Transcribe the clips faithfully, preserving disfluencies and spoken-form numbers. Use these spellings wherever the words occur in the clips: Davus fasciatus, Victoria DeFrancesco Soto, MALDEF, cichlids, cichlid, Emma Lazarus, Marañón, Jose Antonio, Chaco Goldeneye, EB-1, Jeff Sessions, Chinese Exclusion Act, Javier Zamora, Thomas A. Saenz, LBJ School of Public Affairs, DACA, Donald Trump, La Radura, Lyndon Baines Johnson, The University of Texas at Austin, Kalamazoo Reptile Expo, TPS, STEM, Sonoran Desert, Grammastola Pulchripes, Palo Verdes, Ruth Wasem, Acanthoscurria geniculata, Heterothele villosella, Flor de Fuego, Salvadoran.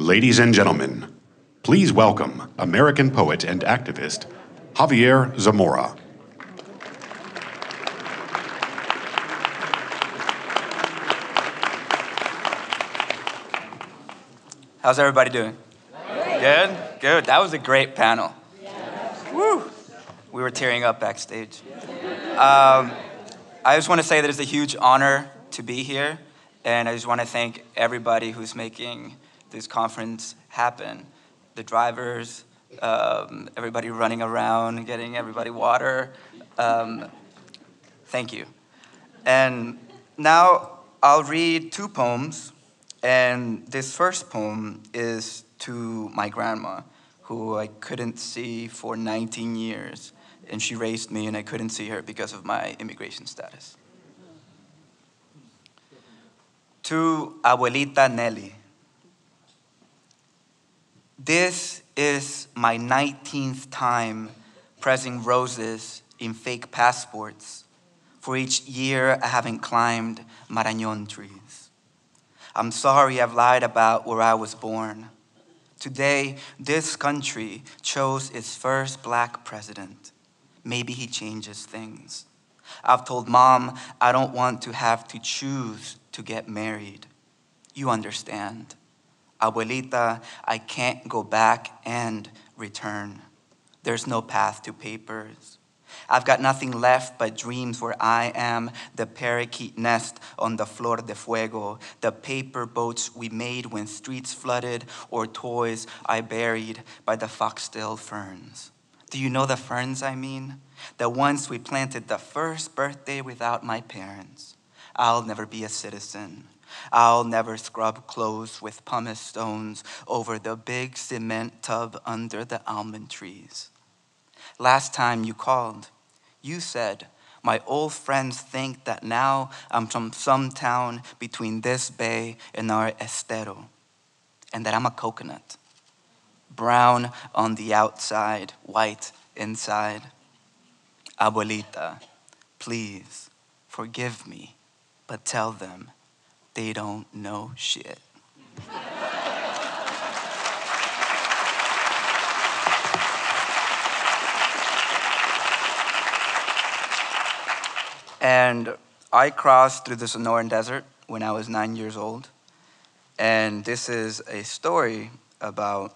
Ladies and gentlemen, please welcome American poet and activist Javier Zamora. How's everybody doing? Good? Good. That was a great panel. Woo! We were tearing up backstage. Um, I just want to say that it's a huge honor to be here, and I just want to thank everybody who's making this conference happen. The drivers, um, everybody running around, getting everybody water. Um, thank you. And now I'll read two poems. And this first poem is to my grandma, who I couldn't see for nineteen years. And she raised me, and I couldn't see her because of my immigration status. To Abuelita Nelly. This is my nineteenth time pressing roses in fake passports. For each year, I haven't climbed Marañón trees. I'm sorry I've lied about where I was born. Today, this country chose its first black president. Maybe he changes things. I've told Mom I don't want to have to choose to get married. You understand. Abuelita, I can't go back and return. There's no path to papers. I've got nothing left but dreams where I am the parakeet nest on the Flor de Fuego, the paper boats we made when streets flooded, or toys I buried by the foxtail ferns. Do you know the ferns I mean? The ones we planted the first birthday without my parents. I'll never be a citizen. I'll never scrub clothes with pumice stones over the big cement tub under the almond trees. Last time you called, you said, my old friends think that now I'm from some town between this bay and our estero, and that I'm a coconut. Brown on the outside, white inside. Abuelita, please forgive me, but tell them they don't know shit. And I crossed through the Sonoran Desert when I was nine years old. And this is a story about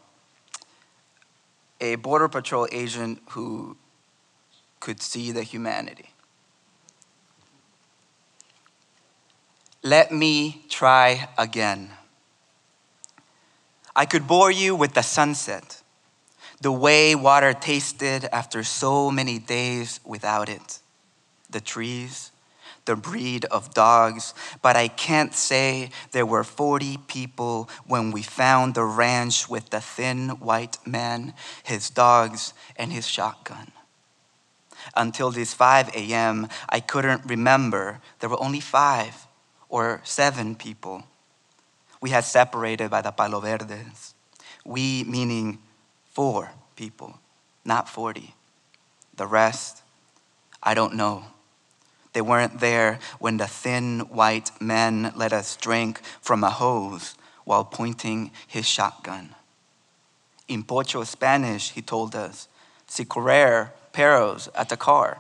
a Border Patrol agent who could see the humanity. Let me try again. I could bore you with the sunset, the way water tasted after so many days without it. The trees, the breed of dogs, but I can't say there were forty people when we found the ranch with the thin white man, his dogs, and his shotgun. Until this five A M, I couldn't remember there were only five or seven people. We had separated by the Palo Verdes. We meaning four people, not forty. The rest, I don't know. They weren't there when the thin white man let us drink from a hose while pointing his shotgun. In Pocho Spanish, he told us, si correr, perros atacar.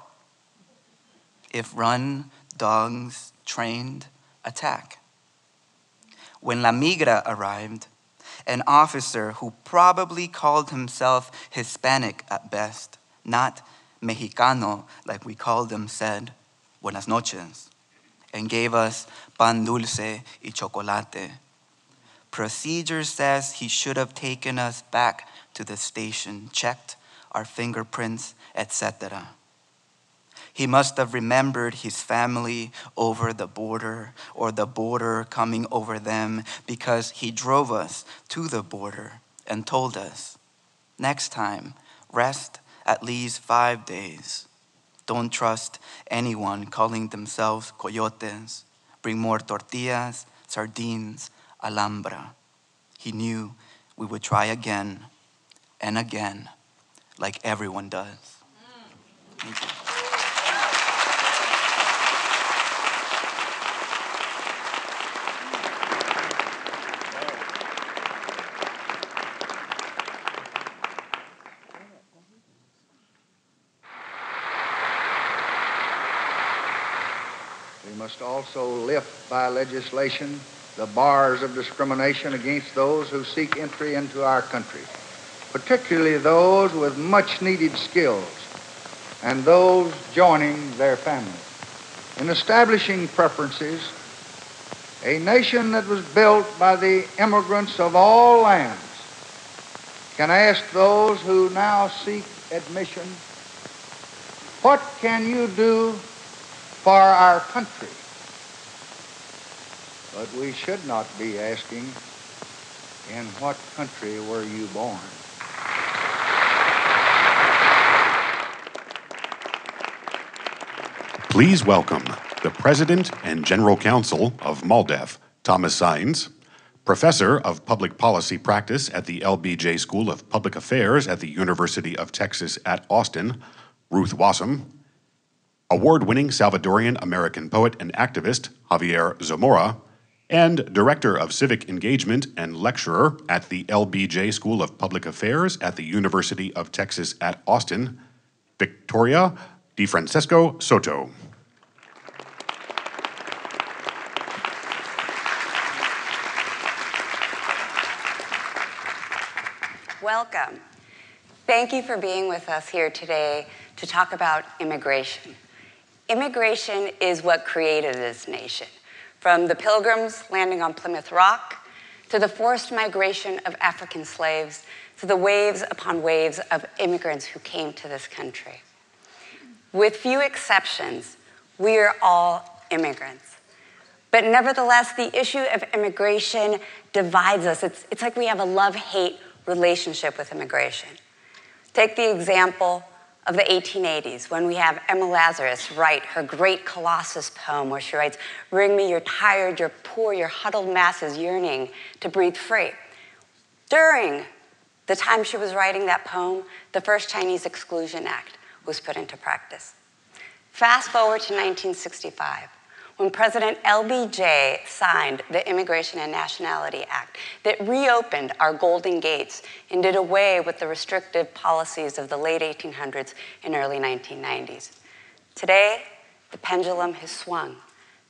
If run, dogs trained, attack. When La Migra arrived, an officer who probably called himself Hispanic at best, not Mexicano, like we called him, said, buenas noches, and gave us pan dulce y chocolate. Procedure says he should have taken us back to the station, checked our fingerprints, et cetera. He must have remembered his family over the border or the border coming over them because he drove us to the border and told us, next time, rest at least five days. Don't trust anyone calling themselves coyotes. Bring more tortillas, sardines, alhambra. He knew we would try again and again, like everyone does. Thank you. We must also lift by legislation the bars of discrimination against those who seek entry into our country, particularly those with much-needed skills and those joining their families. In establishing preferences, a nation that was built by the immigrants of all lands can ask those who now seek admission, what can you do for our country? But we should not be asking, in what country were you born? Please welcome the President and General Counsel of MALDEF, Thomas Saenz, Professor of Public Policy Practice at the L B J School of Public Affairs at the University of Texas at Austin, Ruth Wasem, award-winning Salvadorian American poet and activist Javier Zamora, and Director of Civic Engagement and lecturer at the L B J School of Public Affairs at the University of Texas at Austin, Victoria DeFrancesco Soto. Welcome. Thank you for being with us here today to talk about immigration. Immigration is what created this nation, from the Pilgrims landing on Plymouth Rock, to the forced migration of African slaves, to the waves upon waves of immigrants who came to this country. With few exceptions, we are all immigrants. But nevertheless, the issue of immigration divides us. It's, it's like we have a love-hate relationship with immigration. Take the example of the eighteen eighties, when we have Emma Lazarus write her great Colossus poem, where she writes, "Bring me your tired, your poor, your huddled masses yearning to breathe free." During the time she was writing that poem, the first Chinese Exclusion Act was put into practice. Fast forward to nineteen sixty-five, when President L B J signed the Immigration and Nationality Act that reopened our golden gates and did away with the restrictive policies of the late eighteen hundreds and early nineteen nineties. Today, the pendulum has swung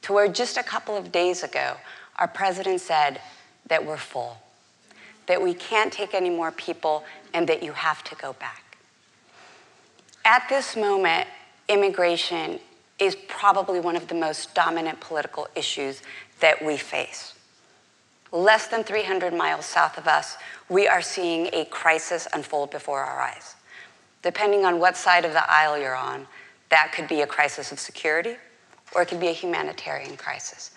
to where just a couple of days ago, our president said that we're full, that we can't take any more people, and that you have to go back. At this moment, immigration is probably one of the most dominant political issues that we face. Less than three hundred miles south of us, we are seeing a crisis unfold before our eyes. Depending on what side of the aisle you're on, that could be a crisis of security, or it could be a humanitarian crisis.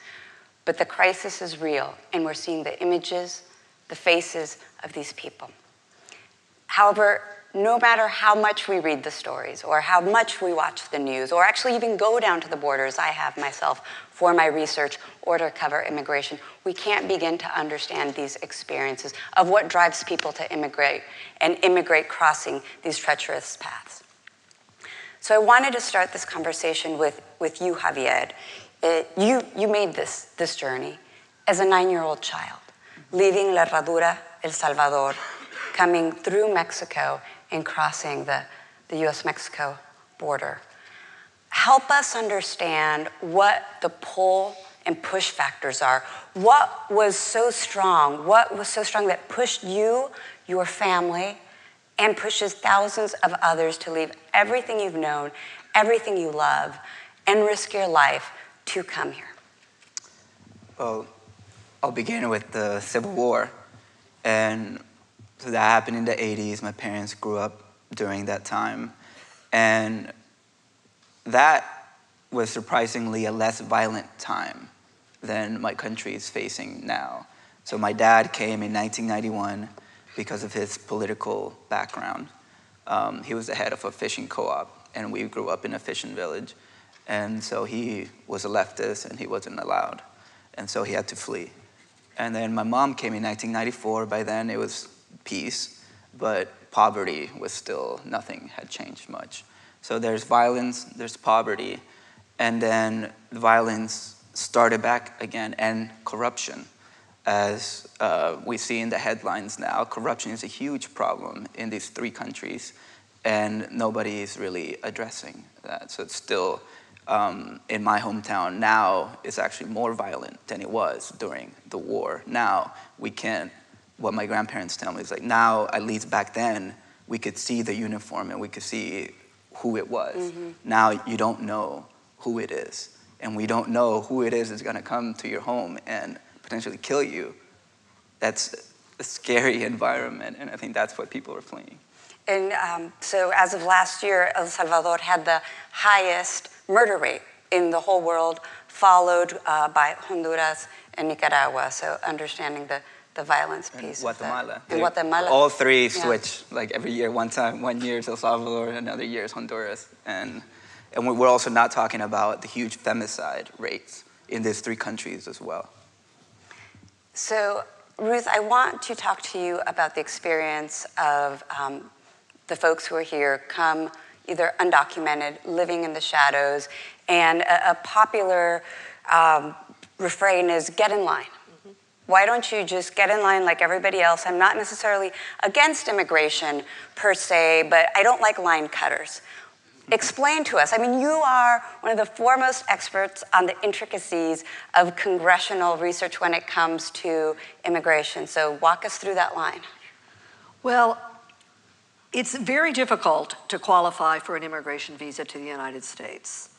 But the crisis is real, and we're seeing the images, the faces of these people. However, no matter how much we read the stories or how much we watch the news or actually even go down to the borders, I have myself for my research or to cover immigration, we can't begin to understand these experiences of what drives people to immigrate and immigrate crossing these treacherous paths. So I wanted to start this conversation with, with you, Javier. Uh, you, you made this, this journey as a nine-year-old child, leaving La Radura, El Salvador, coming through Mexico and crossing the, the U S Mexico border. Help us understand what the pull and push factors are. What was so strong? What was so strong that pushed you, your family, and pushes thousands of others to leave everything you've known, everything you love, and risk your life to come here? Well, I'll begin with the Civil War. And so that happened in the eighties. My parents grew up during that time. And that was surprisingly a less violent time than my country is facing now. So my dad came in nineteen ninety-one because of his political background. Um, he was the head of a fishing co-op, and we grew up in a fishing village. And so he was a leftist, and he wasn't allowed. And so he had to flee. And then my mom came in nineteen ninety-four. By then, it was peace, but poverty was still, nothing had changed much. So there's violence, there's poverty, and then violence started back again, and corruption. As uh, we see in the headlines now, corruption is a huge problem in these three countries, and nobody is really addressing that. So it's still um, in my hometown now is actually more violent than it was during the war. Now we can, what my grandparents tell me is like now, at least back then, we could see the uniform and we could see who it was. Mm-hmm. Now you don't know who it is. And we don't know who it is that's gonna come to your home and potentially kill you. That's a scary environment, and I think that's what people are fleeing. And um, so as of last year, El Salvador had the highest murder rate in the whole world, followed uh, by Honduras and Nicaragua, so understanding the, the violence piece. And Guatemala. And Guatemala. All three switch, yeah. like every year, one time, one year is El Salvador, another year is Honduras. And, and we're also not talking about the huge femicide rates in these three countries as well. So, Ruth, I want to talk to you about the experience of um, the folks who are here, come either undocumented, living in the shadows, and a, a popular um, refrain is, get in line. Mm-hmm. Why don't you just get in line like everybody else? I'm not necessarily against immigration per se, but I don't like line cutters. Explain to us. I mean, you are one of the foremost experts on the intricacies of congressional research when it comes to immigration. So walk us through that line. Well, it's very difficult to qualify for an immigration visa to the United States.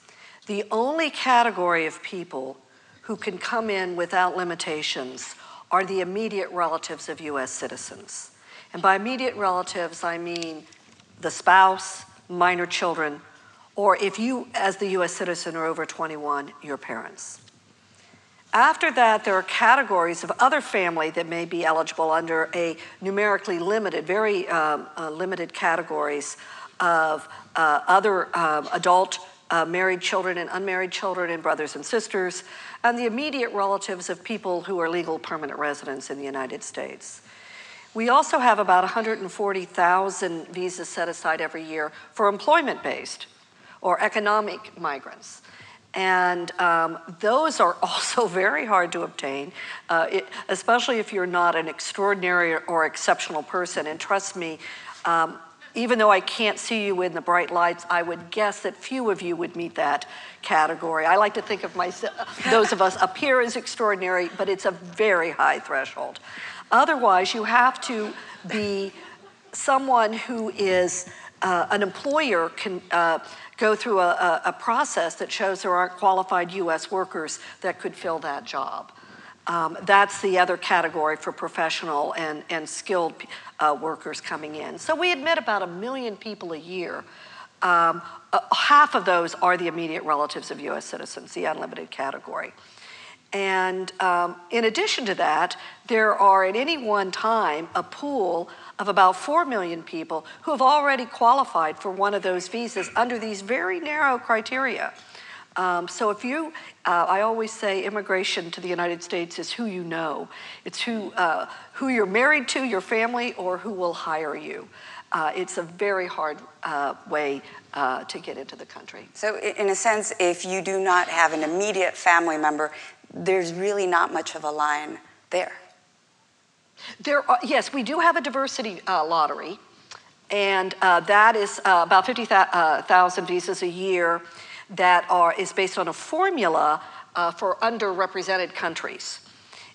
The only category of people who can come in without limitations are the immediate relatives of U S citizens. And by immediate relatives, I mean the spouse, minor children, or if you, as the U S citizen, are over twenty-one, your parents. After that, there are categories of other family that may be eligible under a numerically limited, very um, uh, limited categories of uh, other um, adult uh, married children and unmarried children and brothers and sisters, and the immediate relatives of people who are legal permanent residents in the United States. We also have about one hundred forty thousand visas set aside every year for employment-based or economic migrants. And um, those are also very hard to obtain, uh, it, especially if you're not an extraordinary or exceptional person. And trust me, um, even though I can't see you in the bright lights, I would guess that few of you would meet that category. I like to think of myself, those of us up here as extraordinary, but it's a very high threshold. Otherwise, you have to be someone who is, uh, an employer can uh, go through a, a process that shows there aren't qualified U S workers that could fill that job. Um, that's the other category for professional and, and skilled uh, workers coming in. So we admit about a million people a year. Um, uh, half of those are the immediate relatives of U S citizens, the unlimited category. And um, in addition to that, there are at any one time a pool of about four million people who have already qualified for one of those visas under these very narrow criteria. Um, so if you, uh, I always say immigration to the United States is who you know. It's who, uh, who you're married to, your family, or who will hire you. Uh, it's a very hard uh, way uh, to get into the country. So in a sense, if you do not have an immediate family member, there's really not much of a line there. There are, yes, we do have a diversity uh, lottery, and uh, that is uh, about fifty thousand visas a year that are, is based on a formula uh, for underrepresented countries.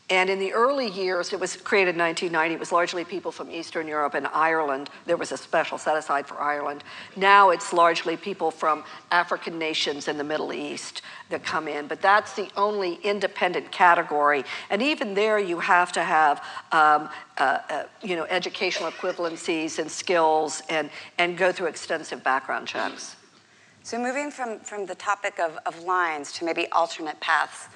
And in the early years, it was created in nineteen ninety, it was largely people from Eastern Europe and Ireland. There was a special set aside for Ireland. Now it's largely people from African nations and the Middle East that come in, but that's the only independent category. And even there, you have to have um, uh, uh, you know, educational equivalencies and skills and, and go through extensive background checks. So moving from, from the topic of, of lines to maybe alternate paths,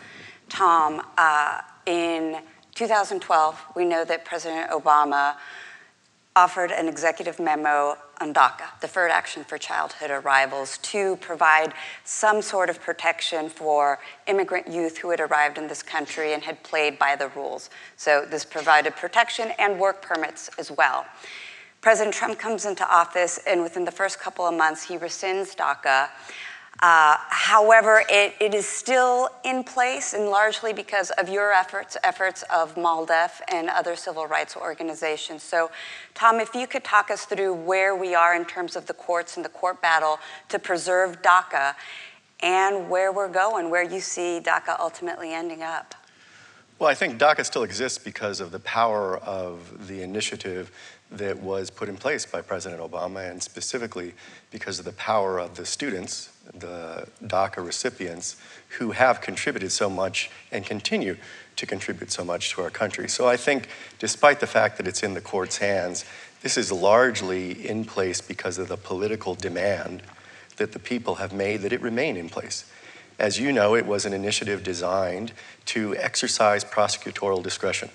Tom, uh, in two thousand twelve, we know that President Obama offered an executive memo on DACA, Deferred Action for Childhood Arrivals, to provide some sort of protection for immigrant youth who had arrived in this country and had played by the rules. So this provided protection and work permits as well. President Trump comes into office, and within the first couple of months, he rescinds DACA. Uh, however, it, it is still in place, and largely because of your efforts, efforts of MALDEF and other civil rights organizations. So, Tom, if you could talk us through where we are in terms of the courts and the court battle to preserve DACA, and where we're going, where you see DACA ultimately ending up? Well, I think DACA still exists because of the power of the initiative that was put in place by President Obama, and specifically because of the power of the students, the DACA recipients, who have contributed so much and continue to contribute so much to our country. So I think, despite the fact that it's in the court's hands, this is largely in place because of the political demand that the people have made that it remain in place. As you know, it was an initiative designed to exercise prosecutorial discretion.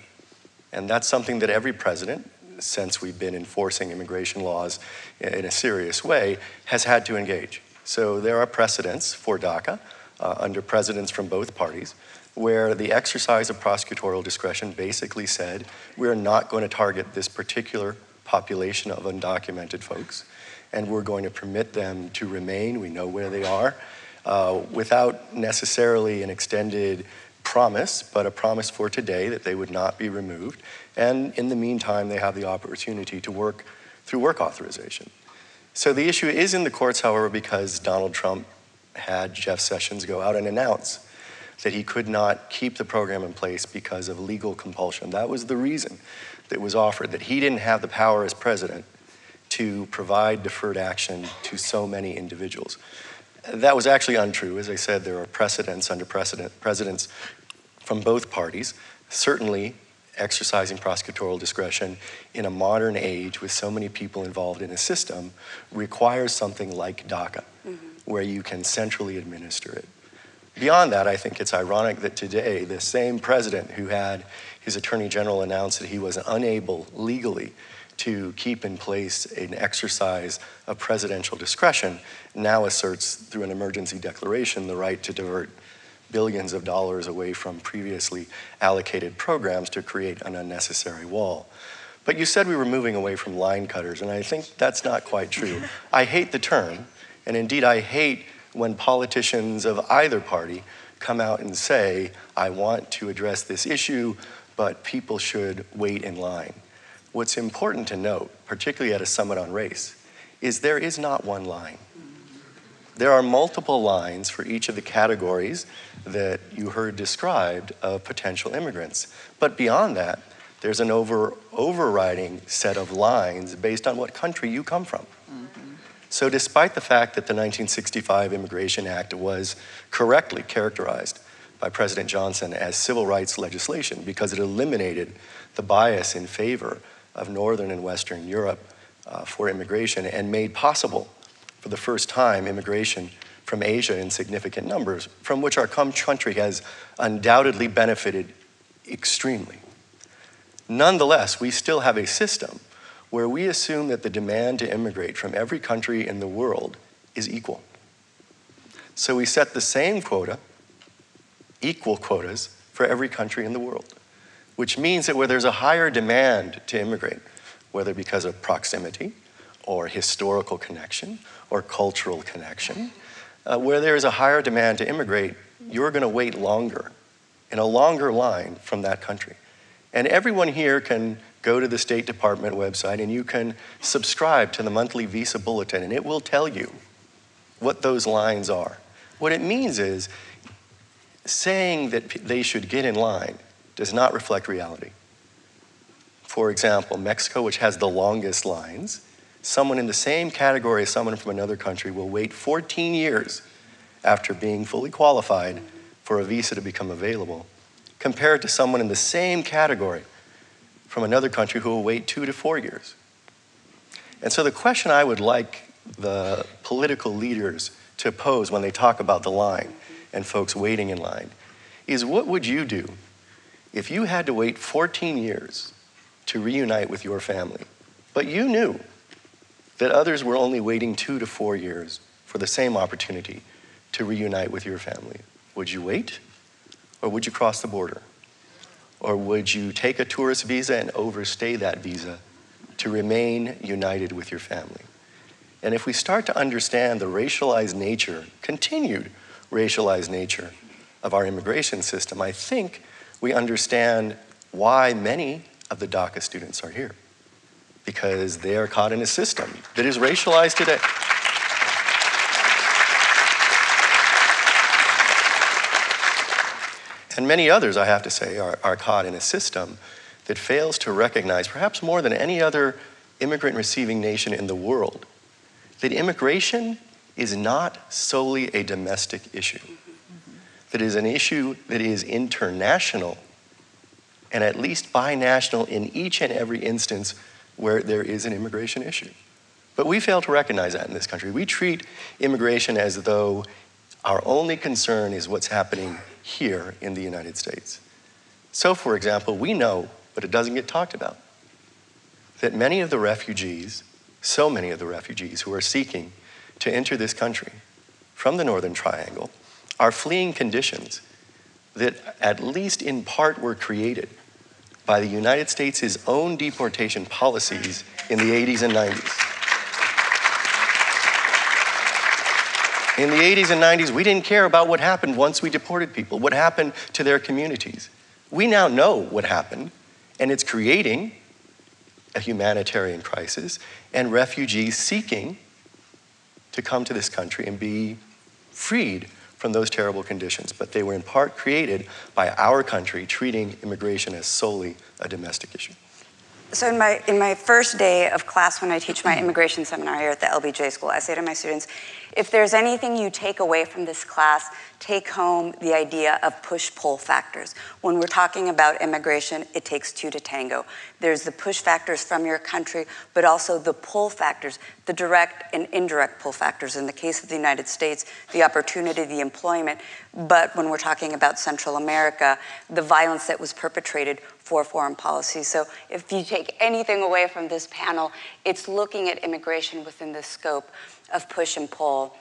And that's something that every president, since we've been enforcing immigration laws in a serious way, has had to engage. So there are precedents for DACA uh, under presidents from both parties where the exercise of prosecutorial discretion basically said, we're not going to target this particular population of undocumented folks, and we're going to permit them to remain, we know where they are, uh, without necessarily an extended promise, but a promise for today that they would not be removed. And in the meantime, they have the opportunity to work through work authorization. So the issue is in the courts, however, because Donald Trump had Jeff Sessions go out and announce that he could not keep the program in place because of legal compulsion. That was the reason that was offered, that he didn't have the power as president to provide deferred action to so many individuals. That was actually untrue. As I said, there are precedents under precedent, presidents from both parties, certainly exercising prosecutorial discretion in a modern age with so many people involved in a system requires something like DACA, mm-hmm. where you can centrally administer it. Beyond that, I think it's ironic that today the same president who had his attorney general announce that he was unable legally to keep in place an exercise of presidential discretion now asserts through an emergency declaration the right to divert billions of dollars away from previously allocated programs to create an unnecessary wall. But you said we were moving away from line cutters, and I think that's not quite true. I hate the term, and indeed I hate when politicians of either party come out and say, I want to address this issue, but people should wait in line. What's important to note, particularly at a summit on race, is there is not one line. There are multiple lines for each of the categories that you heard described of potential immigrants. But beyond that, there's an over, overriding set of lines based on what country you come from. Mm-hmm. So despite the fact that the nineteen sixty-five Immigration Act was correctly characterized by President Johnson as civil rights legislation because it eliminated the bias in favor of Northern and Western Europe uh, for immigration and made possible for the first time immigration from Asia in significant numbers, from which our country has undoubtedly benefited extremely. Nonetheless, we still have a system where we assume that the demand to immigrate from every country in the world is equal. So we set the same quota, equal quotas, for every country in the world, which means that where there's a higher demand to immigrate, whether because of proximity, or historical connection, or cultural connection, uh, where there is a higher demand to immigrate, you're gonna wait longer, in a longer line from that country. And everyone here can go to the State Department website and you can subscribe to the monthly visa bulletin and it will tell you what those lines are. What it means is saying that they should get in line does not reflect reality. For example, Mexico, which has the longest lines, someone in the same category as someone from another country will wait fourteen years after being fully qualified for a visa to become available, compared to someone in the same category from another country who will wait two to four years. And so the question I would like the political leaders to pose when they talk about the line and folks waiting in line is, what would you do if you had to wait fourteen years to reunite with your family, but you knew that others were only waiting two to four years for the same opportunity to reunite with your family? Would you wait, or would you cross the border? Or would you take a tourist visa and overstay that visa to remain united with your family? And if we start to understand the racialized nature, continued racialized nature of our immigration system, I think we understand why many of the DACA students are here, because they are caught in a system that is racialized today. and many others, I have to say, are, are caught in a system that fails to recognize, perhaps more than any other immigrant-receiving nation in the world, that immigration is not solely a domestic issue. Mm-hmm. That it is an issue that is international, and at least binational in each and every instance where there is an immigration issue. But we fail to recognize that in this country. We treat immigration as though our only concern is what's happening here in the United States. So, for example, we know, but it doesn't get talked about, that many of the refugees, so many of the refugees who are seeking to enter this country from the Northern Triangle are fleeing conditions that at least in part were created by the United States' own deportation policies in the eighties and nineties. In the eighties and nineties, we didn't care about what happened once we deported people, what happened to their communities. We now know what happened, and it's creating a humanitarian crisis and refugees seeking to come to this country and be freed from those terrible conditions. But they were in part created by our country treating immigration as solely a domestic issue. So in my, in my first day of class when I teach my immigration seminar here at the L B J School, I say to my students, if there's anything you take away from this class, take home the idea of push-pull factors. When we're talking about immigration, it takes two to tango. There's the push factors from your country, but also the pull factors, the direct and indirect pull factors. In the case of the United States, the opportunity, the employment. But when we're talking about Central America, the violence that was perpetrated for foreign policy. So if you take anything away from this panel, it's looking at immigration within the scope of push and pull.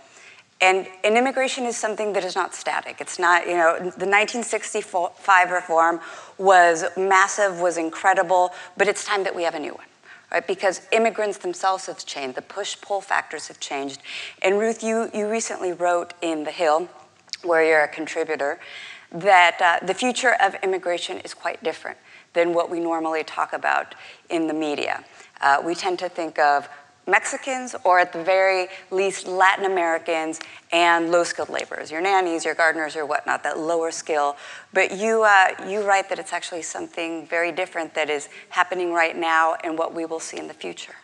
And, and immigration is something that is not static. It's not, you know, the nineteen sixty-five reform was massive, was incredible, but it's time that we have a new one, right? Because immigrants themselves have changed. The push-pull factors have changed. And Ruth, you, you recently wrote in The Hill, where you're a contributor, that uh, the future of immigration is quite different than what we normally talk about in the media. Uh, we tend to think of Mexicans, or at the very least Latin Americans and low-skilled laborers, your nannies, your gardeners, or whatnot, that lower skill. But you, uh, you write that it's actually something very different that is happening right now and what we will see in the future.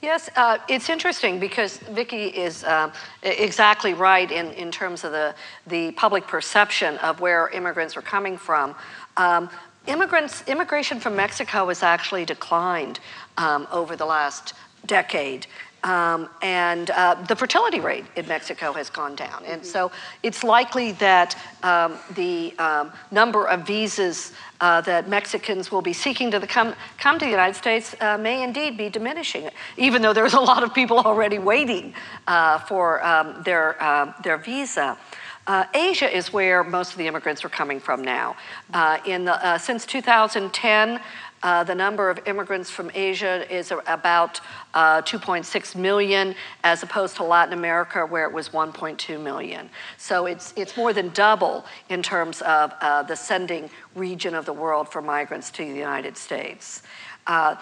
Yes, uh, it's interesting because Vicki is uh, exactly right in, in terms of the, the public perception of where immigrants are coming from. Um, immigrants, immigration from Mexico has actually declined um, over the last decade. Um, and uh, the fertility rate in Mexico has gone down. And mm-hmm. so it's likely that um, the um, number of visas uh, that Mexicans will be seeking to the come, come to the United States uh, may indeed be diminishing, even though there's a lot of people already waiting uh, for um, their, uh, their visa. Uh, Asia is where most of the immigrants are coming from now. Uh, in the, uh, since two thousand ten, Uh, the number of immigrants from Asia is about uh, two point six million, as opposed to Latin America, where it was one point two million. So it's, it's more than double in terms of uh, the sending region of the world for migrants to the United States. Uh,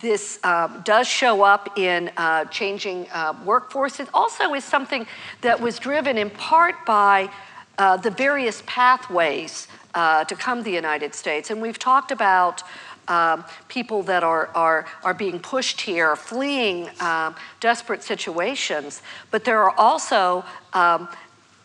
This uh, does show up in uh, changing uh, workforce. It also is something that was driven in part by uh, the various pathways uh, to come to the United States. And we've talked about Um, people that are, are, are being pushed here, fleeing um, desperate situations. But there are also um,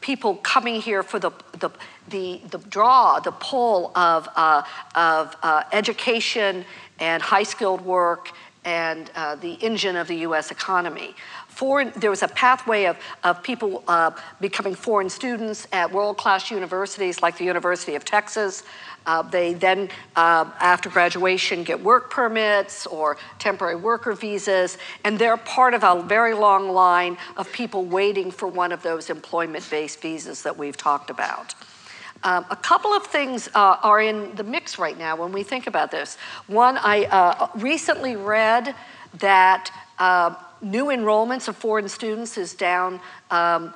people coming here for the, the, the, the draw, the pull of, uh, of uh, education and high-skilled work and uh, the engine of the U S economy. Foreign, there was a pathway of, of people uh, becoming foreign students at world-class universities like the University of Texas. Uh, they then, uh, after graduation, get work permits or temporary worker visas, and they're part of a very long line of people waiting for one of those employment-based visas that we've talked about. Um, a couple of things uh, are in the mix right now when we think about this. One, I uh, recently read that uh, new enrollments of foreign students is down um,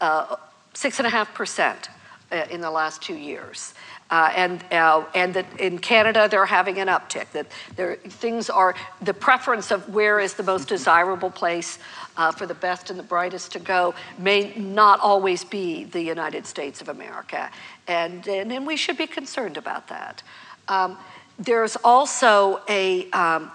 uh, six and a half percent uh, in the last two years. Uh, and uh, and that in Canada, they're having an uptick, that there, things are, the preference of where is the most desirable place uh, for the best and the brightest to go may not always be the United States of America. And, and, and we should be concerned about that. Um, there's also a um,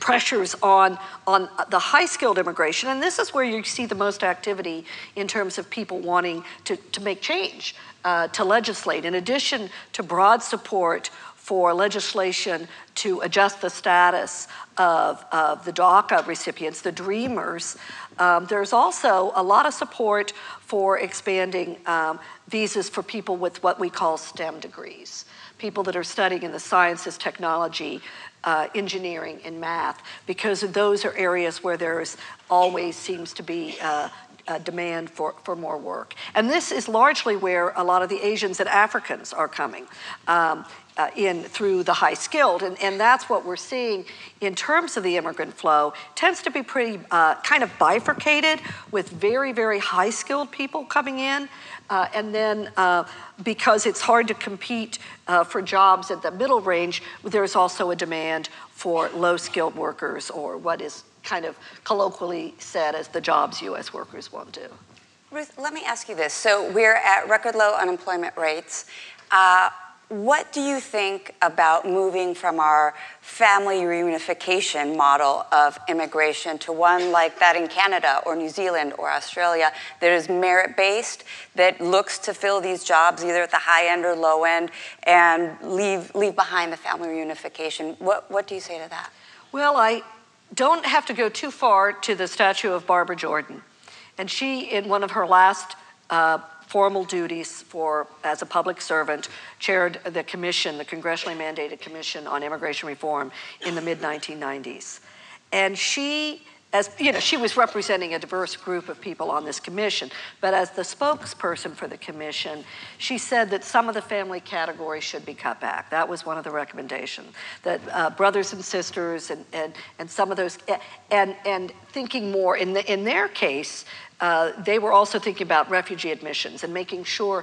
pressures on, on the high-skilled immigration, and this is where you see the most activity in terms of people wanting to, to make change, uh, to legislate. In addition to broad support for legislation to adjust the status of, of the DACA recipients, the DREAMers, um, there's also a lot of support for expanding um, visas for people with what we call STEM degrees, people that are studying in the sciences, technology, Uh, engineering and math, because those are areas where there's always seems to be uh, a demand for, for more work. And this is largely where a lot of the Asians and Africans are coming um, uh, in through the high skilled. And, and that's what we're seeing in terms of the immigrant flow. Tends to be pretty uh, kind of bifurcated with very, very high skilled people coming in. Uh, and then uh, because it's hard to compete uh, for jobs at the middle range, there's also a demand for low-skilled workers, or what is kind of colloquially said as the jobs U S workers won't do. Ruth, let me ask you this. So we're at record low unemployment rates. Uh, what do you think about moving from our family reunification model of immigration to one like that in Canada or New Zealand or Australia that is merit-based, that looks to fill these jobs either at the high end or low end and leave, leave behind the family reunification? What, what do you say to that? Well, I don't have to go too far to the statue of Barbara Jordan. And she, in one of her last uh, formal duties for, as a public servant, chaired the commission, the congressionally mandated commission on immigration reform in the mid nineteen nineties. And she, as you know, she was representing a diverse group of people on this commission, but as the spokesperson for the commission, she said that some of the family categories should be cut back. That was one of the recommendations, that uh, brothers and sisters and, and, and some of those, and, and thinking more, in, the, in their case, Uh, they were also thinking about refugee admissions and making sure,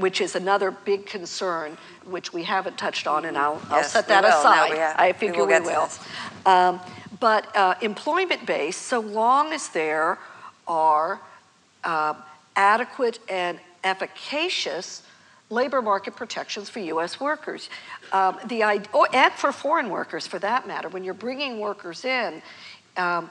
which is another big concern, which we haven't touched on, and I'll, yes, I'll set that aside. No, I figure we will. We will. Um, but uh, employment-based, so long as there are uh, adequate and efficacious labor market protections for U S workers. Um, the, and for foreign workers, for that matter. When you're bringing workers in, um,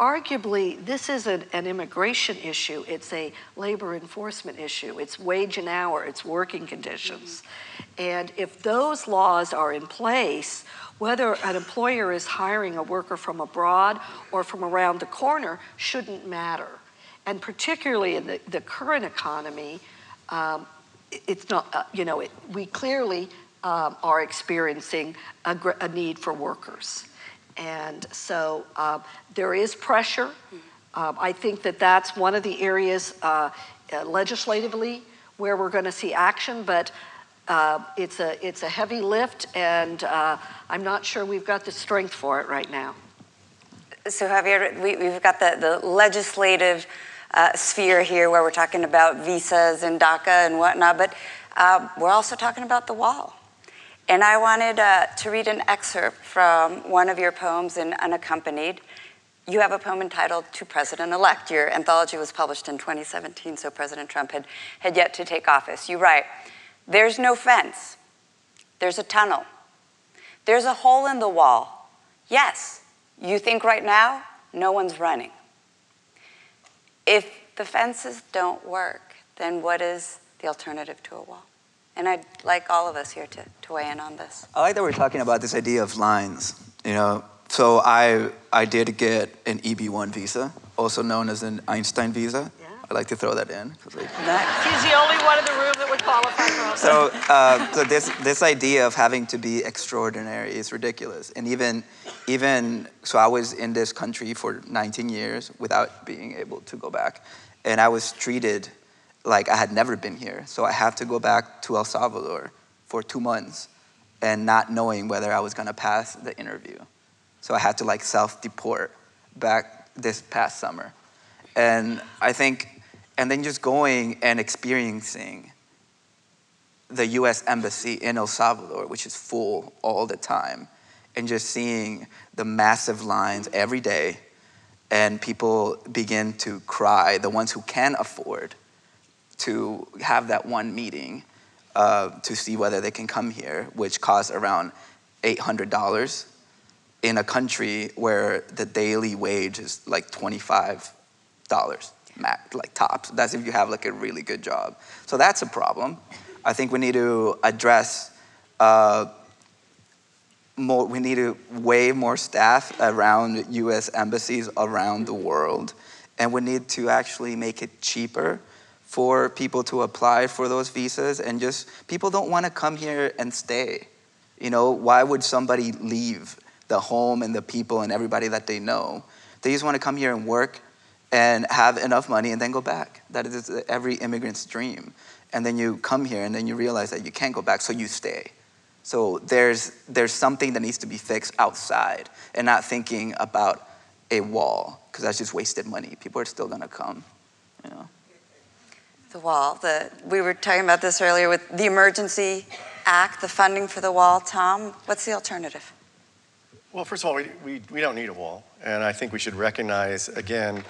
arguably, this isn't an immigration issue, it's a labor enforcement issue. It's wage and hour, it's working conditions. Mm-hmm. And if those laws are in place, whether an employer is hiring a worker from abroad or from around the corner shouldn't matter. And particularly in the, the current economy, um, it, it's not, uh, you know, it, we clearly um, are experiencing a, gr a need for workers. And so um, there is pressure. Um, I think that that's one of the areas uh, uh, legislatively where we're going to see action, but uh, it's a it's a heavy lift, and uh, I'm not sure we've got the strength for it right now. So Javier, we, we've got the, the legislative uh, sphere here where we're talking about visas and DACA and whatnot, but uh, we're also talking about the wall. And I wanted uh, to read an excerpt from one of your poems in Unaccompanied. You have a poem entitled To President-Elect. Your anthology was published in twenty seventeen, so President Trump had, had yet to take office. You write, "There's no fence. There's a tunnel. There's a hole in the wall. Yes, you think right now no one's running. If the fences don't work, then what is the alternative to a wall?" And I'd like all of us here to, to weigh in on this. I like that we're talking about this idea of lines, you know? So I, I did get an E B one visa, also known as an Einstein visa. Yeah. I like to throw that in. Like, he's the only one in the room that would qualify for us. So, uh, so this, this idea of having to be extraordinary is ridiculous. And even, even, so I was in this country for nineteen years without being able to go back. And I was treated like I had never been here. So I have to go back to El Salvador for two months and not knowing whether I was gonna pass the interview. So I had to like self-deport back this past summer. And I think and then just going and experiencing the U S Embassy in El Salvador, which is full all the time, and just seeing the massive lines every day, and people begin to cry, the ones who can afford to have that one meeting uh, to see whether they can come here, which costs around eight hundred dollars in a country where the daily wage is like twenty-five dollars max, like tops. That's if you have like a really good job. So that's a problem. I think we need to address uh, more, we need to way more staff around U S embassies around the world. And we need to actually make it cheaper for people to apply for those visas. And just, people don't want to come here and stay. You know, why would somebody leave the home and the people and everybody that they know? They just want to come here and work and have enough money and then go back. That is every immigrant's dream. And then you come here and then you realize that you can't go back, so you stay. So there's, there's something that needs to be fixed outside and not thinking about a wall, because that's just wasted money. People are still gonna come, you know? The wall, the, we were talking about this earlier with the Emergency Act, the funding for the wall. Tom, what's the alternative? Well, first of all, we, we, we don't need a wall. And I think we should recognize, again,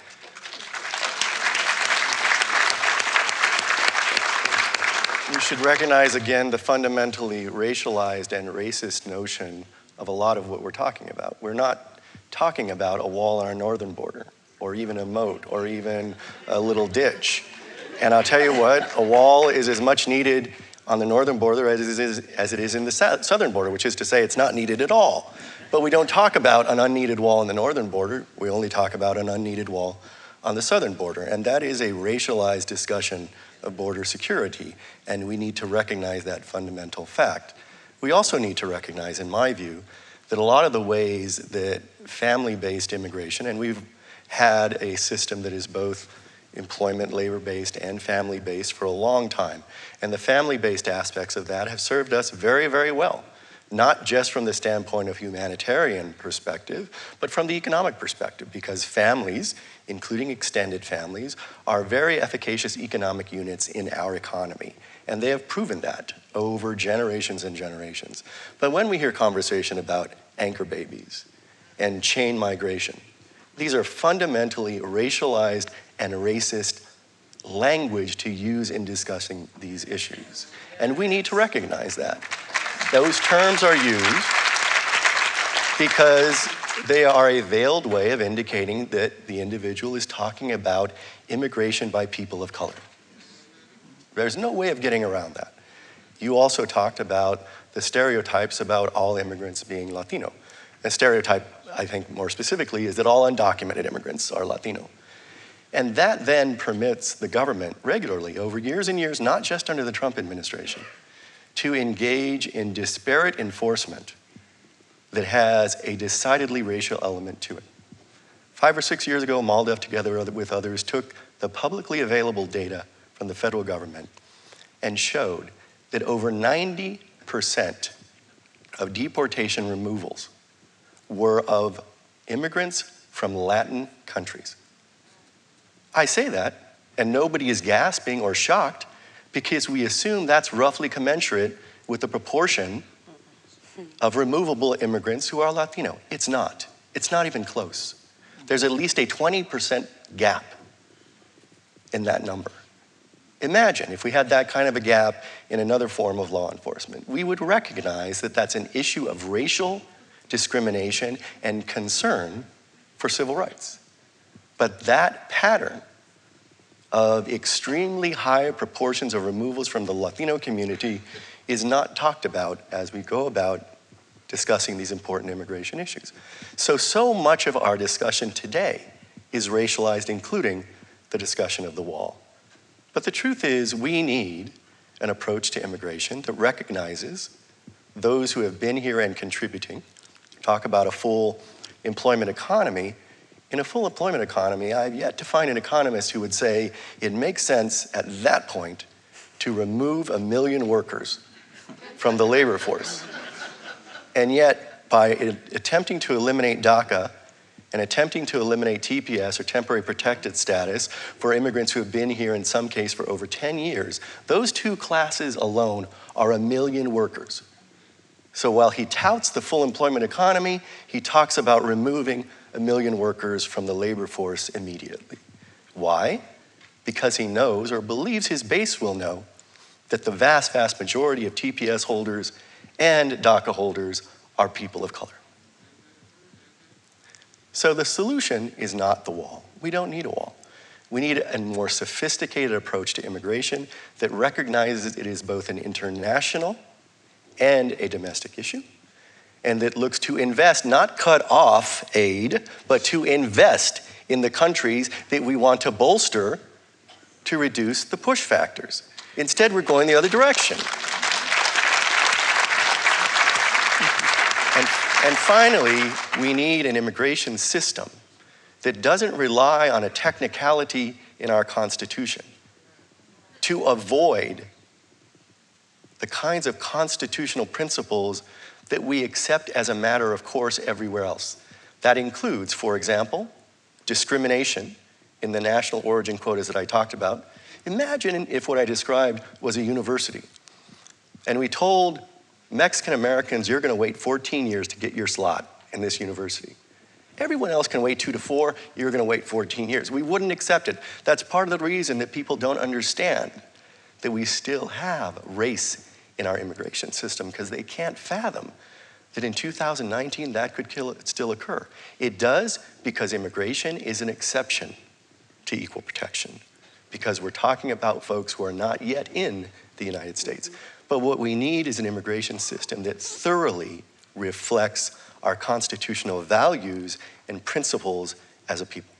we should recognize again the fundamentally racialized and racist notion of a lot of what we're talking about. We're not talking about a wall on our northern border, or even a moat, or even a little ditch. And I'll tell you what, a wall is as much needed on the northern border as it is, as it is in the southern border, which is to say it's not needed at all. But we don't talk about an unneeded wall on the northern border, we only talk about an unneeded wall on the southern border, and that is a racialized discussion of border security, and we need to recognize that fundamental fact. We also need to recognize, in my view, that a lot of the ways that family-based immigration, and we've had a system that is both employment, labor-based, and family-based for a long time, and the family-based aspects of that have served us very, very well, not just from the standpoint of humanitarian perspective, but from the economic perspective, because families, including extended families, are very efficacious economic units in our economy. And they have proven that over generations and generations. But when we hear conversation about anchor babies and chain migration, these are fundamentally racialized and racist language to use in discussing these issues. And we need to recognize that. Those terms are used because they are a veiled way of indicating that the individual is talking about immigration by people of color. There's no way of getting around that. You also talked about the stereotypes about all immigrants being Latino. A stereotype, I think more specifically, is that all undocumented immigrants are Latino. And that then permits the government regularly over years and years, not just under the Trump administration, to engage in disparate enforcement that has a decidedly racial element to it. Five or six years ago, MALDEF, together with others, took the publicly available data from the federal government and showed that over ninety percent of deportation removals were of immigrants from Latin countries. I say that, and nobody is gasping or shocked, because we assume that's roughly commensurate with the proportion of removable immigrants who are Latino. It's not. It's not even close. There's at least a twenty percent gap in that number. Imagine if we had that kind of a gap in another form of law enforcement. We would recognize that that's an issue of racial discrimination and concern for civil rights. But that pattern of extremely high proportions of removals from the Latino community is not talked about as we go about discussing these important immigration issues. So, so much of our discussion today is racialized, including the discussion of the wall. But the truth is, we need an approach to immigration that recognizes those who have been here and contributing. Talk about a full employment economy. In a full employment economy, I have yet to find an economist who would say it makes sense at that point to remove a million workers from the labor force. And yet, by attempting to eliminate DACA and attempting to eliminate T P S, or temporary protected status, for immigrants who have been here in some case for over ten years, those two classes alone are a million workers. So while he touts the full employment economy, he talks about removing a million workers from the labor force immediately. Why? Because he knows, or believes his base will know, that the vast, vast majority of T P S holders and DACA holders are people of color. So the solution is not the wall. We don't need a wall. We need a more sophisticated approach to immigration that recognizes it is both an international and a domestic issue, and that looks to invest, not cut off aid, but to invest in the countries that we want to bolster to reduce the push factors. Instead, we're going the other direction. And, and finally, we need an immigration system that doesn't rely on a technicality in our Constitution to avoid the kinds of constitutional principles that we accept as a matter of course everywhere else. That includes, for example, discrimination in the national origin quotas that I talked about. Imagine if what I described was a university, and we told Mexican Americans, you're going to wait fourteen years to get your slot in this university. Everyone else can wait two to four, you're going to wait fourteen years. We wouldn't accept it. That's part of the reason that people don't understand that we still have race in our immigration system, because they can't fathom that in two thousand nineteen that could kill, still occur. It does, because immigration is an exception to equal protection, because we're talking about folks who are not yet in the United States. But what we need is an immigration system that thoroughly reflects our constitutional values and principles as a people.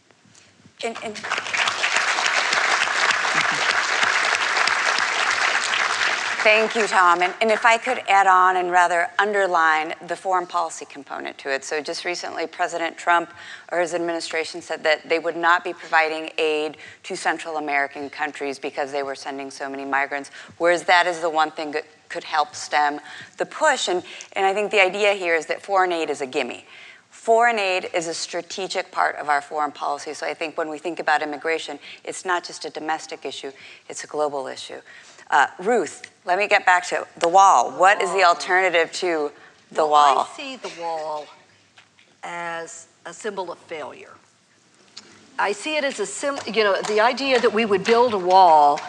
And, and thank you, Tom. And, and if I could add on and rather underline the foreign policy component to it. So just recently, President Trump or his administration said that they would not be providing aid to Central American countries because they were sending so many migrants, whereas that is the one thing that could help stem the push. And, and I think the idea here is that foreign aid is a gimme. Foreign aid is a strategic part of our foreign policy. So I think when we think about immigration, it's not just a domestic issue, it's a global issue. Uh, Ruth, let me get back to the wall. What is the alternative to the well, wall? I see the wall as a symbol of failure. I see it as a symbol, you know, the idea that we would build a wall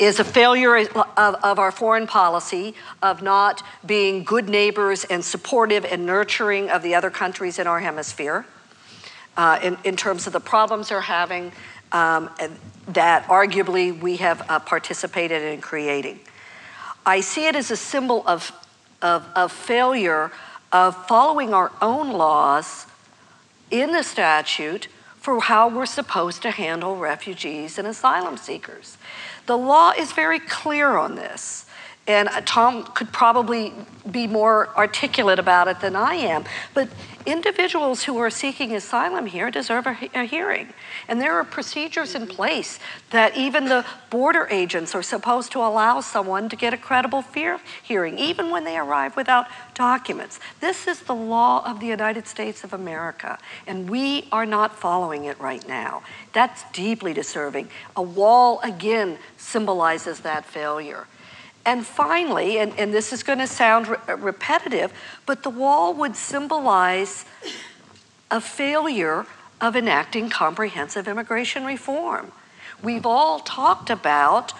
is a failure of, of our foreign policy, of not being good neighbors and supportive and nurturing of the other countries in our hemisphere, uh, in, in terms of the problems they're having, Um, that arguably we have uh, participated in creating. I see it as a symbol of, of, of failure of following our own laws in the statute for how we're supposed to handle refugees and asylum seekers. The law is very clear on this, and uh, Tom could probably be more articulate about it than I am, but individuals who are seeking asylum here deserve a, a hearing. And there are procedures in place that even the border agents are supposed to allow someone to get a credible fear hearing, even when they arrive without documents. This is the law of the United States of America, and we are not following it right now. That's deeply disturbing. A wall, again, symbolizes that failure. And finally, and, and this is going to sound re repetitive, but the wall would symbolize a failure of enacting comprehensive immigration reform. We've all talked about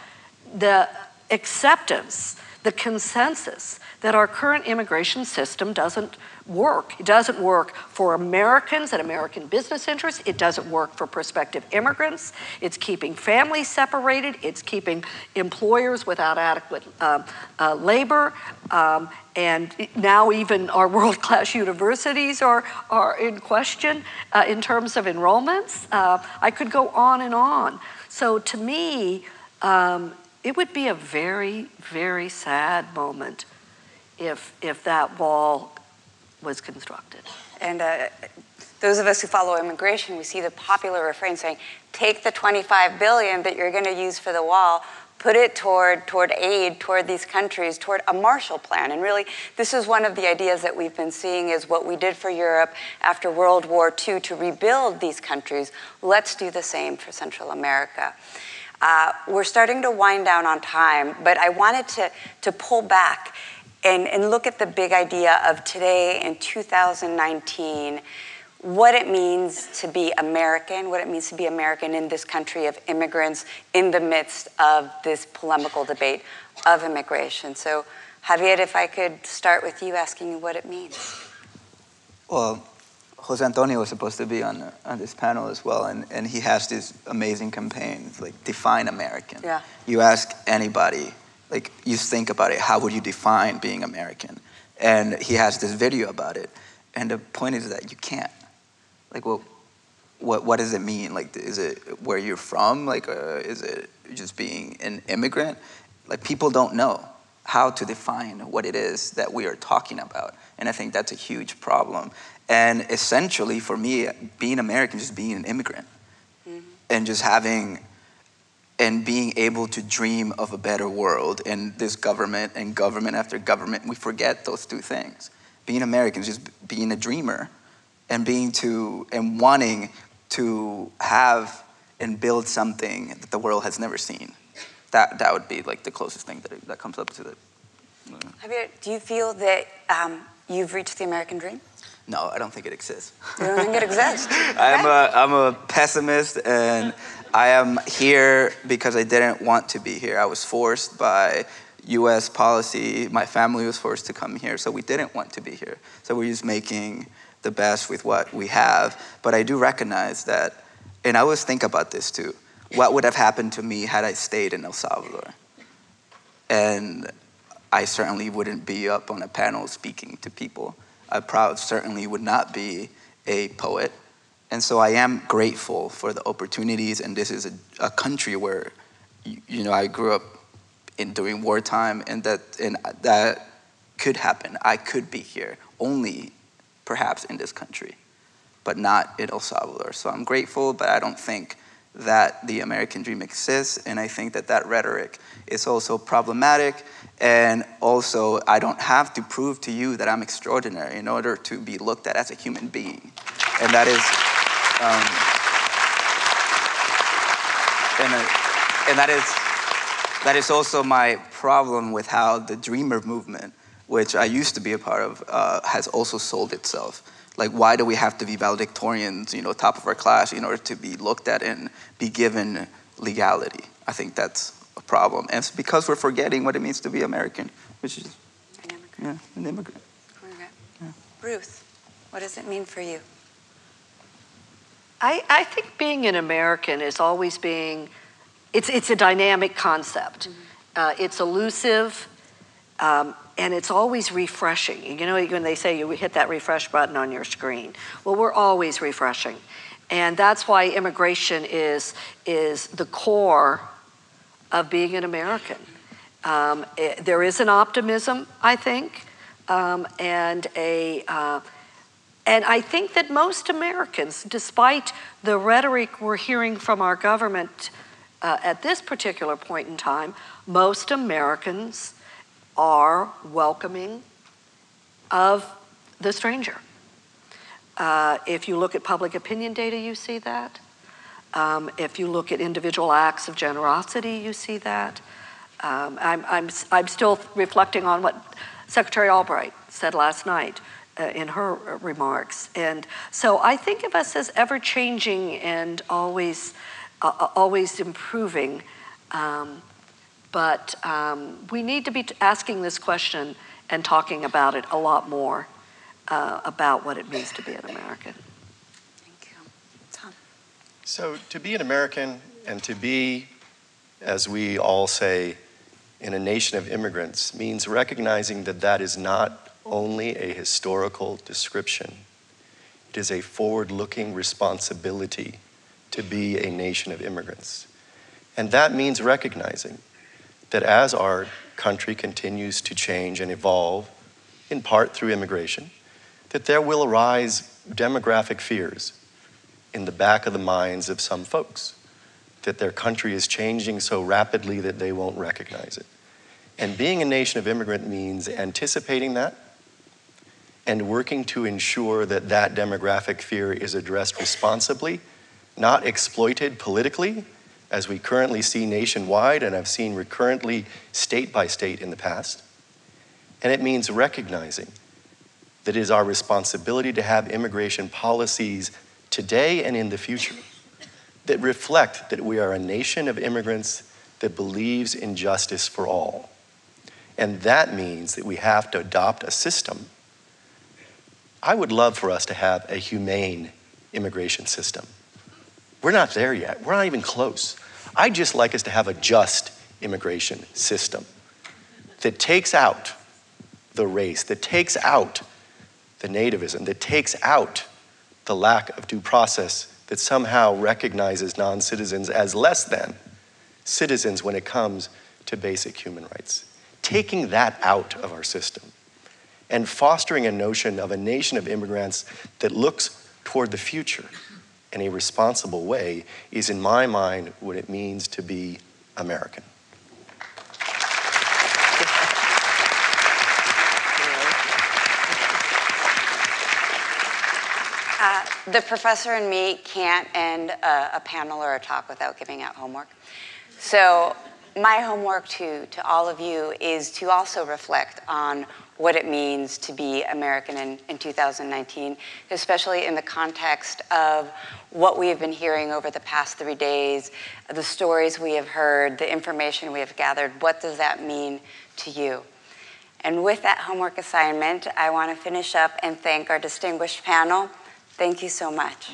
the acceptance, the consensus that our current immigration system doesn't work. It doesn't work for Americans and American business interests. It doesn't work for prospective immigrants. It's keeping families separated. It's keeping employers without adequate um, uh, labor. Um, and now even our world-class universities are, are in question uh, in terms of enrollments. Uh, I could go on and on. So to me, um, it would be a very, very sad moment if, if that wall was constructed. And uh, those of us who follow immigration, we see the popular refrain saying, take the twenty-five billion that you're going to use for the wall, put it toward, toward aid, toward these countries, toward a Marshall Plan. And really, this is one of the ideas that we've been seeing is what we did for Europe after World War Two to rebuild these countries. Let's do the same for Central America. Uh, we're starting to wind down on time, but I wanted to, to pull back and, and look at the big idea of today in two thousand nineteen, what it means to be American, what it means to be American in this country of immigrants in the midst of this polemical debate of immigration. So, Javier, if I could start with you asking you what it means. Well, Jose Antonio was supposed to be on, on this panel as well, and, and he has this amazing campaign, like, define American. Yeah. You ask anybody, like, you think about it, how would you define being American? And he has this video about it, and the point is that you can't. Like, well, what, what does it mean? Like, is it where you're from? Like, uh, is it just being an immigrant? Like, people don't know how to define what it is that we are talking about. And I think that's a huge problem. And essentially, for me, being American, just being an immigrant. Mm-hmm. And just having, and being able to dream of a better world. And this government and government after government, we forget those two things. Being American is just being a dreamer. And being to, and wanting to have and build something that the world has never seen. That, that would be like the closest thing that, that comes up to it. Javier, do you feel that um, you've reached the American dream? No, I don't think it exists. You don't think it exists? Okay. I'm, a, I'm a pessimist, and I am here because I didn't want to be here. I was forced by U S policy. My family was forced to come here, so we didn't want to be here. So we're just making the best with what we have. But I do recognize that, and I always think about this too, what would have happened to me had I stayed in El Salvador? And I certainly wouldn't be up on a panel speaking to people. I probably certainly would not be a poet. And so I am grateful for the opportunities, and this is a, a country where, you, you know, I grew up in during wartime, and that, and that could happen. I could be here, only perhaps in this country, but not in El Salvador. So I'm grateful, but I don't think that the American dream exists, and I think that that rhetoric is also problematic, and also I don't have to prove to you that I'm extraordinary in order to be looked at as a human being. And that is, um, and, uh, and that is, that is also my problem with how the dreamer movement, which I used to be a part of, uh, has also sold itself. Like, why do we have to be valedictorians, you know, top of our class, in order to be looked at and be given legality? I think that's a problem. And it's because we're forgetting what it means to be American, which is an immigrant. Yeah, an immigrant. Okay. Yeah. Ruth, what does it mean for you? I, I think being an American is always being, it's, it's a dynamic concept. Mm-hmm. uh, it's elusive. Um, And it's always refreshing. You know, when they say you hit that refresh button on your screen. Well, we're always refreshing. And that's why immigration is, is the core of being an American. Um, it, there is an optimism, I think, um, and a, uh, and I think that most Americans, despite the rhetoric we're hearing from our government uh, at this particular point in time, most Americans are welcoming of the stranger. Uh, if you look at public opinion data, you see that. Um, if you look at individual acts of generosity, you see that. Um, I'm, I'm, I'm still reflecting on what Secretary Albright said last night uh, in her remarks. And so I think of us as ever-changing and always, uh, always improving. Um, But um, we need to be asking this question and talking about it a lot more uh, about what it means to be an American. Thank you. Tom. So to be an American and to be, as we all say, in a nation of immigrants means recognizing that that is not only a historical description. It is a forward-looking responsibility to be a nation of immigrants. And that means recognizing that as our country continues to change and evolve, in part through immigration, that there will arise demographic fears in the back of the minds of some folks. that their country is changing so rapidly that they won't recognize it. And being a nation of immigrants means anticipating that and working to ensure that that demographic fear is addressed responsibly, not exploited politically, as we currently see nationwide and I've seen recurrently state by state in the past. And it means recognizing that it is our responsibility to have immigration policies today and in the future that reflect that we are a nation of immigrants that believes in justice for all. And that means that we have to adopt a system. I would love for us to have a humane immigration system. We're not there yet. We're not even close. I'd just like us to have a just immigration system that takes out the race, that takes out the nativism, that takes out the lack of due process, that somehow recognizes non-citizens as less than citizens when it comes to basic human rights. Taking that out of our system and fostering a notion of a nation of immigrants that looks toward the future in a responsible way is, in my mind, what it means to be American. The professor and me can't end a, a panel or a talk without giving out homework. So my homework to, to all of you is to also reflect on what it means to be American in, in two thousand nineteen, especially in the context of what we have been hearing over the past three days, the stories we have heard, the information we have gathered. What does that mean to you? And with that homework assignment, I want to finish up and thank our distinguished panel. Thank you so much.